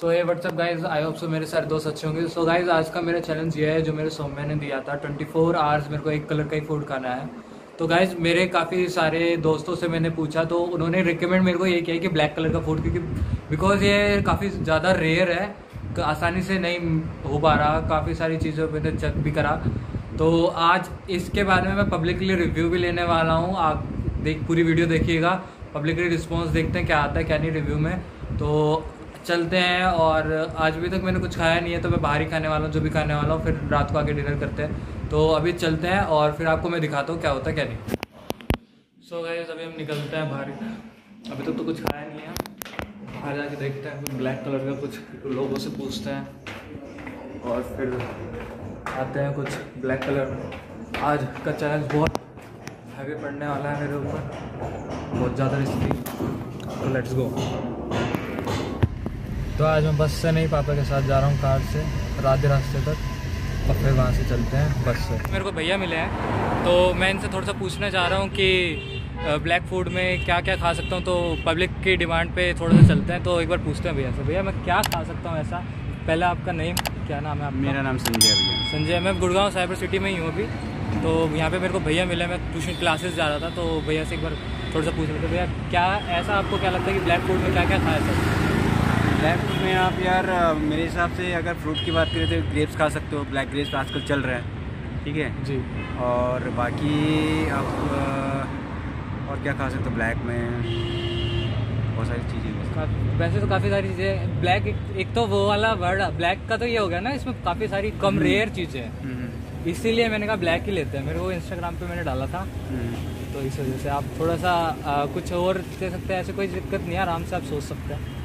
सो ये what's up guys, I hope so मेरे सारे दोस्त अच्छे होंगे। सो गाइज, आज का मेरा चैलेंज ये है जो मेरे सोम्या ने दिया था, 24 आवर्स मेरे को एक कलर का ही फूड खाना है। तो गाइज मेरे काफ़ी सारे दोस्तों से मैंने पूछा तो उन्होंने रिकमेंड मेरे को ये किया कि ब्लैक कलर का फूड, क्योंकि बिकॉज ये काफ़ी ज़्यादा रेयर है, आसानी से नहीं हो पा रहा। काफ़ी सारी चीज़ों पर मैंने चेक भी करा, तो आज इसके बारे में मैं पब्लिकली रिव्यू भी लेने वाला हूँ। आप पूरी वीडियो देखिएगा, पब्लिकली रिस्पॉन्स देखते हैं क्या आता है क्या नहीं रिव्यू में। तो चलते हैं। और आज अभी तक मैंने कुछ खाया नहीं है तो मैं बाहर ही खाने वाला हूँ, जो भी खाने वाला हूँ, फिर रात को आके डिनर करते हैं। तो अभी चलते हैं और फिर आपको मैं दिखाता हूँ क्या होता है क्या नहीं। सो गाइस, अभी हम निकलते हैं बाहर। अभी तक तो कुछ खाया नहीं है, बाहर जाके देखते हैं। ब्लैक कलर का कुछ लोगों से पूछते हैं और फिर आते हैं कुछ ब्लैक कलर। आज का चैलेंज बहुत हैवी पड़ने वाला है मेरे ऊपर, बहुत ज़्यादा रिस्की। तो लेट्स गो। तो आज मैं बस से नहीं, पापा के साथ जा रहा हूँ कार से आधे रास्ते तक और फिर वहाँ से चलते हैं बस से। मेरे को भैया मिले हैं तो मैं इनसे थोड़ा सा पूछना चाह रहा हूँ कि ब्लैक फूड में क्या क्या खा सकता हूँ। तो पब्लिक की डिमांड पे थोड़ा सा चलते हैं, तो एक बार पूछते हैं भैया से। भैया मैं क्या खा सकता हूँ ऐसा? पहले आपका नेम क्या नाम है आपका? मेरा नाम संजय है भैया। संजय, मैं गुड़गांव साइबर सिटी में ही हूँ अभी। तो यहाँ पे मेरे को भैया मिले, मैं ट्यूशन क्लासेस जा रहा था तो भैया से एक बार थोड़ा सा पूछ रहे थे। भैया क्या ऐसा आपको क्या लगता है कि ब्लैक फूड में क्या क्या खाया सकता है? ब्लैक फूड में आप यार मेरे हिसाब से अगर फ्रूट की बात करें तो ग्रेप्स खा सकते हो, ब्लैक ग्रेप्स आजकल चल रहा है, ठीक है जी। और बाकी आप और क्या खा सकते हो ब्लैक में? बहुत सारी चीज़ें, वैसे तो काफ़ी सारी चीज़ें। ब्लैक एक तो वो वाला वर्ड ब्लैक का तो ये हो गया ना, इसमें काफ़ी सारी कम रेयर चीज़ें हैं, इसीलिए मैंने कहा ब्लैक ही लेते हैं। मेरे को इंस्टाग्राम पर मैंने डाला था तो इस वजह से। आप थोड़ा सा कुछ और दे सकते हैं, ऐसे कोई दिक्कत नहीं है, आराम से आप सोच सकते हैं।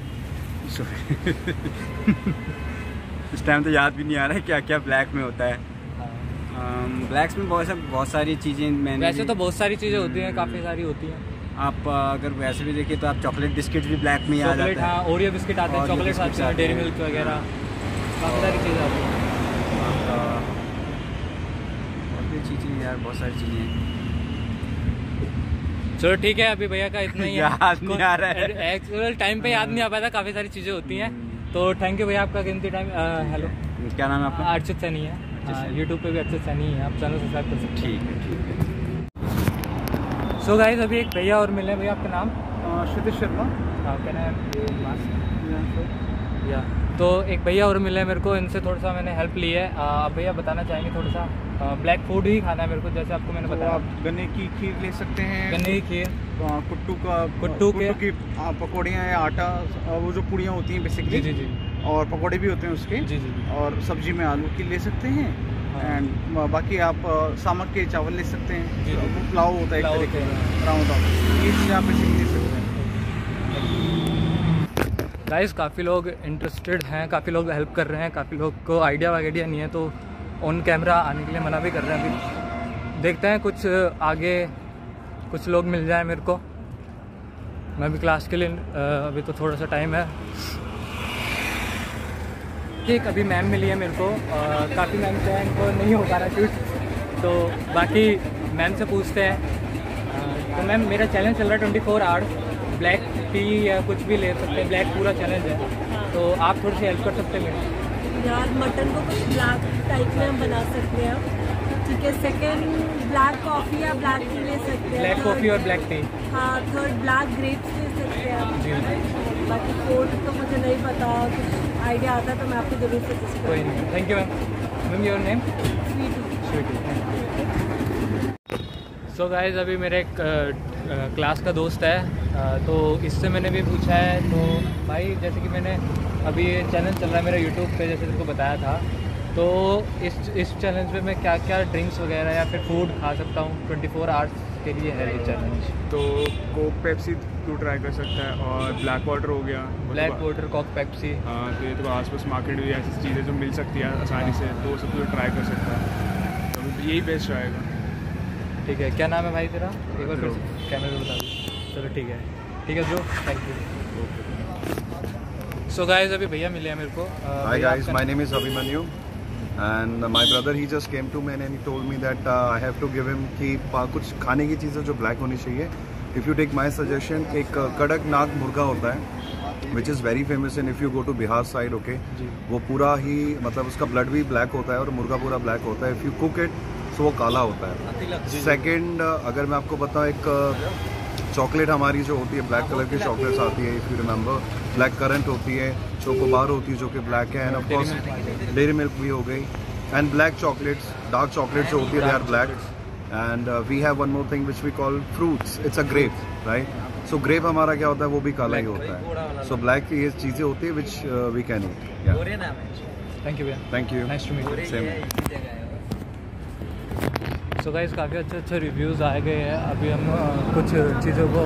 इस टाइम तो याद भी नहीं आ रहा है क्या क्या ब्लैक में होता है। ब्लैक्स में बहुत सारी चीज़ें, मैंने वैसे तो बहुत सारी चीज़ें होती हैं, काफ़ी सारी होती हैं। आप अगर वैसे भी देखिए तो आप चॉकलेट बिस्किट भी ब्लैक में याद आता है, ओरियो बिस्किट आते हैं, चॉकलेट आते हैं, डेरी मिल्क वगैरह, काफ़ी सारी चीज़ें आती हैं। चीज़ें यार बहुत सारी चीज़ें हैं। चलो ठीक है, अभी भैया का इतना ही याद नहीं आ रहा है, एक्चुअल टाइम पे याद नहीं आ पाता, काफ़ी सारी चीज़ें होती हैं। तो थैंक यू भैया आपका कीमती टाइम। हेलो, क्या नाम है आपका? अर्चित सैनी है, यूट्यूब पे भी अर्चित सैनी है, आप चैनल सब्सक्राइब कर सकते हैं। ठीक है। सो गाइस, अभी एक भैया और मिले। भैया आपका नाम? श्रुतिश शर्मा। या तो एक भैया और मिले मेरे को, इनसे थोड़ा सा मैंने हेल्प ली है। आप भैया बताना चाहेंगे थोड़ा सा? ब्लैक फूड ही खाना है मेरे को, जैसे आपको मैंने बताया। आप गन्ने की खीर ले सकते हैं, गन्ने की खीर, कुट्टू की पकौड़ियाँ या आटा, वो जो पूड़ियाँ होती हैं बेसिकली, जी जी, और पकौड़े भी होते हैं उसके, जी जी, और सब्जी में आलू की ले सकते हैं। एंड बाकी आप सामक के चावल ले सकते हैं, वो पुलाव होता है एक तरीके का, राउंड ऑफ, ये चीज़ आप बेसिकली ले सकते हैं। गाइस, काफ़ी लोग इंटरेस्टेड हैं, काफ़ी लोग हेल्प कर रहे हैं, काफ़ी लोग को आइडिया वगैरह नहीं है तो ऑन कैमरा आने के लिए मना भी कर रहे हैं। अभी देखते हैं कुछ आगे कुछ लोग मिल जाए मेरे को। मैं भी क्लास के लिए अभी तो थोड़ा सा टाइम है। ठीक, अभी मैम मिली है मेरे को, काफ़ी मैम से इनको नहीं हो पा रहा शूट, तो बाकी मैम से पूछते हैं। तो मैम, मेरा चैलेंज चल रहा है 24 आवर्स, ब्लैक टी या कुछ भी ले सकते हैं, ब्लैक पूरा चैलेंज है, तो आप थोड़ी सी हेल्प कर सकते हैं मेरे? यार मटन को कुछ ब्लैक टाइप में हम बना सकते हैं, ठीक है। सेकंड, ब्लैक कॉफ़ी या ब्लैक टी ले सकते हैं, ब्लैक कॉफ़ी और ब्लैक टी, हाँ। थर्ड, ब्लैक ग्रेप्स ले सकते हैं। बाकी फोर्थ तो मुझे नहीं पता, कुछ आइडिया आता तो मैं आपको जरूर सजेस्ट करूँगी। Thank you ma'am. Ma'am your name? Sweety. Sweety. So guys, अभी मेरे एक क्लास का दोस्त है तो इससे मैंने भी पूछा है। तो भाई, जैसे कि मैंने अभी ये चैलेंज चल रहा है मेरा यूट्यूब पे, जैसे तुमको बताया था, तो इस चैलेंज पे मैं क्या क्या ड्रिंक्स वगैरह या फिर फूड खा सकता हूँ 24 आवर्स के लिए है ये चैलेंज? तो कोक पेप्सी तू ट्राई कर सकता है, और ब्लैक वाटर हो गया, ब्लैक वाटर, कोक पेप्सी, हाँ। तो ये तो आसपास मार्केट में ऐसी चीज़ें जो मिल सकती है आसानी से, तो सब तो ट्राई कर सकता है, तो यही बेस्ट रहेगा। ठीक है। क्या नाम है भाई तेरा? एक बार कैमरे में बता दो। चलो ठीक है, ठीक है bro, thank you. So guys, अभी भैया मिले हैं मेरे को। Hi guys, my name is Abhimanyu and my brother he just came to me and he told me that I have to give him कि कुछ खाने की चीज़ें जो ब्लैक होनी चाहिए। If you take my suggestion, एक कड़क नाग मुर्गा होता है, which is very famous and if you go to Bihar side, okay, वो पूरा ही मतलब उसका ब्लड भी ब्लैक होता है और मुर्गा पूरा ब्लैक होता है. If you cook it so वो काला होता है. सेकेंड, अगर मैं आपको बताऊँ, एक चॉकलेट हमारी जो होती है ब्लैक कलर की चॉकलेट्स आती है, if you remember, black currant होती है, चोकोबार होती है जो कि ब्लैक है, and of course Dairy Milk भी हो गई, and black chocolates, dark chocolates जो होती है, they are black. And we have one more thing which we call fruits, it's a grape, right. So grape हमारा क्या होता है, वो भी काला ही होता है. सो ब्लैक ये चीज़ें होती है which we can eat. Thank you भैया, thank you, nice to meet you. Same. So guys, काफ़ी अच्छे अच्छे रिव्यूज़ आए गए हैं. अभी हम कुछ चीज़ों को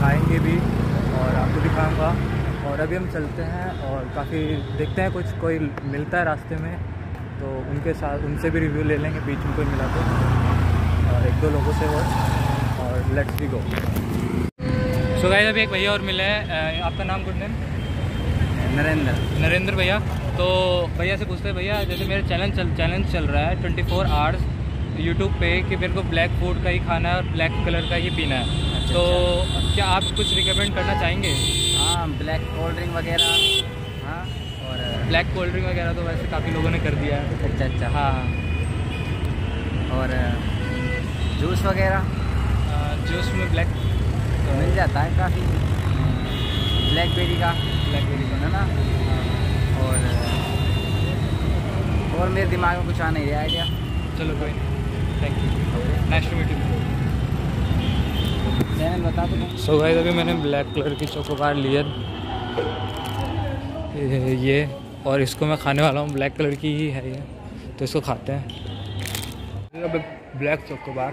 खाएंगे भी और आपको भी खाऊंगा. और अभी हम चलते हैं और काफ़ी देखते हैं, कुछ कोई मिलता है रास्ते में तो उनके साथ, उनसे भी रिव्यू ले लेंगे बीच में कोई मिला तो, और एक दो लोगों से और let's be go. So guys, अभी एक भैया और मिले हैं. आपका नाम? Good name? नरेंद्र. नरेंद्र भैया, तो भैया से पूछते हैं, भैया जैसे मेरा चैलेंज चल रहा है 24 आवर्स यूट्यूब पे कि मेरे को ब्लैक फूड का ही खाना है और ब्लैक कलर का ही पीना है. अच्छा, तो अच्छा, क्या आप कुछ रिकमेंड करना चाहेंगे? हाँ, ब्लैक कोल्ड ड्रिंक वगैरह. हाँ, और ब्लैक कोल्ड ड्रिंक वगैरह तो वैसे काफ़ी लोगों ने कर दिया है. अच्छा अच्छा, हाँ. और जूस वगैरह? जूस में ब्लैक तो मिल जाता है काफ़ी, ब्लैकबेरी का, है ना. और मेरे दिमाग में कुछ आ नहीं रहा है क्या. चलो कोई नहीं, thank you, nice to meet you. Channel बता दो. सो गाइस, अभी मैंने ब्लैक कलर की चोकोबार लिया ये, और इसको मैं खाने वाला हूँ. ब्लैक कलर की ही है ये, तो इसको खाते हैं. ब्लैक चोकोबार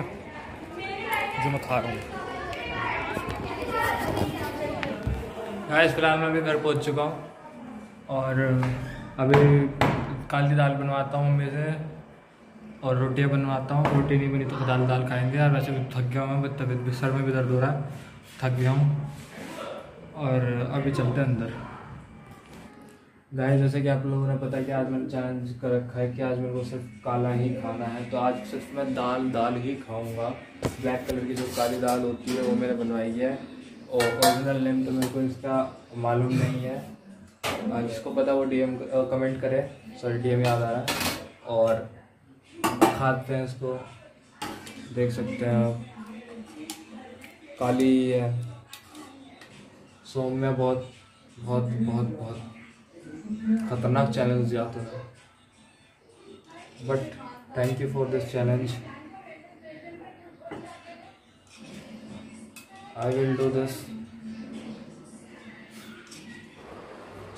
जो मैं खा रहा हूँ. गाइस, फिलहाल मैं अभी घर पहुँच चुका हूँ और अभी काली दाल बनवाता हूँ मम्मी से और रोटियाँ बनवाता हूँ. रोटी नहीं बनी तो दाल खाएंगे. यार वैसे भी थक गया हूँ मैं, तबीयत भी, सर में भी दर्द हो रहा है, थक गया हूँ. और अभी चलते हैं अंदर. गाइस, जैसे कि आप लोगों ने पता है कि आज मैंने चैलेंज कर रखा है कि आज मेरे को सिर्फ काला ही खाना है. तो आज सिर्फ मैं दाल ही खाऊँगा. ब्लैक कलर की जो काली दाल होती है वो मैंने बनवाई है. और ओरिजिनल नेम तो मेरे को इसका मालूम नहीं है. जिसको पता वो DM कमेंट करे. सॉरी, DM याद आ रहा है. और खाते हैं इसको, देख सकते हैं आप, काली है. सोम्या बहुत बहुत बहुत बहुत खतरनाक चैलेंज दिया था, but thank you for this challenge. I will do this.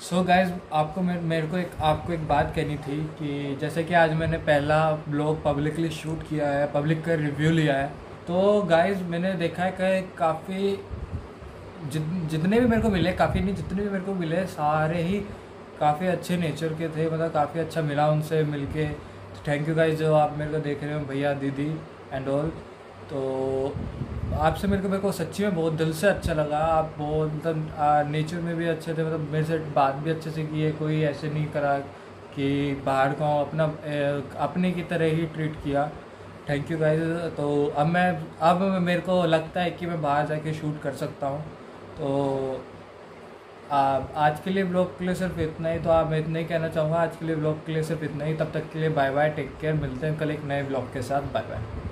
So guys, आपको एक बात कहनी थी कि जैसे कि आज मैंने पहला ब्लॉग पब्लिकली शूट किया है, पब्लिक का रिव्यू लिया है. तो गाइज, मैंने देखा है कि काफ़ी जितने भी मेरे को मिले, काफ़ी नहीं, जितने भी मेरे को मिले सारे ही काफ़ी अच्छे नेचर के थे. मतलब काफ़ी अच्छा मिला उनसे मिलके. थैंक यू गाइज, जो आप मेरे को देख रहे हो, भैया दीदी एंड ऑल. तो आपसे मेरे को सच्ची में बहुत दिल से अच्छा लगा. आप बहुत मतलब नेचर में भी अच्छे थे. मतलब मेरे से बात भी अच्छे से की है. कोई ऐसे नहीं करा कि बाहर का, अपना अपने की तरह ही ट्रीट किया. Thank you guys. तो अब मेरे को लगता है कि मैं बाहर जाके शूट कर सकता हूँ. तो आज के लिए ब्लॉग के लिए सिर्फ इतना ही. तो आप, मैं इतना ही कहना चाहूँगा. आज के लिए ब्लॉग के लिए सिर्फ इतना ही. तब तक के लिए बाय बाय, टेक केयर. मिलते हैं कल एक नए ब्लॉग के साथ. Bye bye.